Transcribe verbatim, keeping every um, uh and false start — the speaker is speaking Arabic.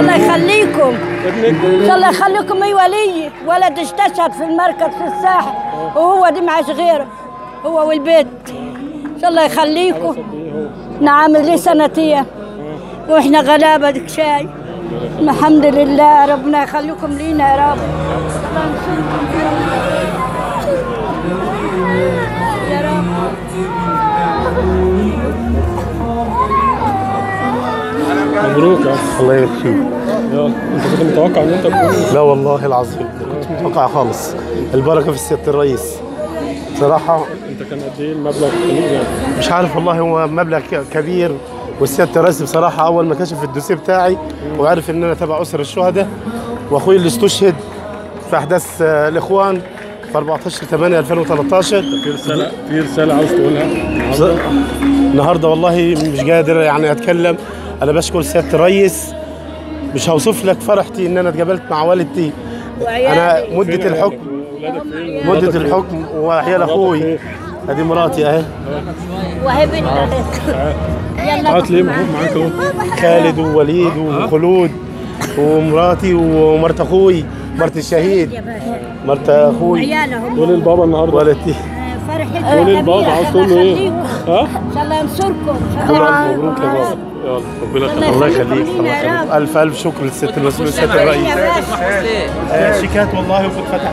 الله يخليكم، الله يخليكم. اي ولي ولد استشهد في المركز في الساحل وهو دي معاش غيره، هو والبيت. الله يخليكم. نعم لي سنتين واحنا غلابه ديك شاي. الحمد لله، ربنا يخليكم لينا يا رب. الله ينصركم يا رب يا رب. مبروك يا اخي. الله يبارك. انت كنت متوقع ان انت تكون؟ لا والله العظيم كنت متوقع خالص. البركه في سياده الرئيس بصراحه. انت كان قد ايه المبلغ كبير يعني؟ مش عارف والله، هو مبلغ كبير. والسيادة الرئيس بصراحة أول ما كشف الدوسيه بتاعي وعرف إن أنا تبع أسر الشهداء وأخوي اللي استشهد في أحداث الإخوان في أربعتاشر ثمانية ألفين وثلاثتاشر. في رسالة في رسالة عاوز تقولها النهارده؟ والله مش قادر يعني أتكلم. أنا بشكر سيادة الرئيس، مش هوصف لك فرحتي إن أنا اتقابلت مع والدتي. أنا مدة الحكم مدة الحكم وعيال أخوي، أدي مراتي أهي وهي بنت هات ليه معاك اهو، خالد ووليد وخلود ومراتي ومرت اخوي، مرت الشهيد، مرت اخوي. قول للبابا النهارده والدتي فرحتي. قول للبابا عاوز تقول له ايه؟ ها؟ ان شاء الله ينصركم. مبروك يا بابا. يلا ربنا يخليك. الله يخليك. الف الف شكر للست المسؤول، للست الرئيس. شيكات والله وفتح.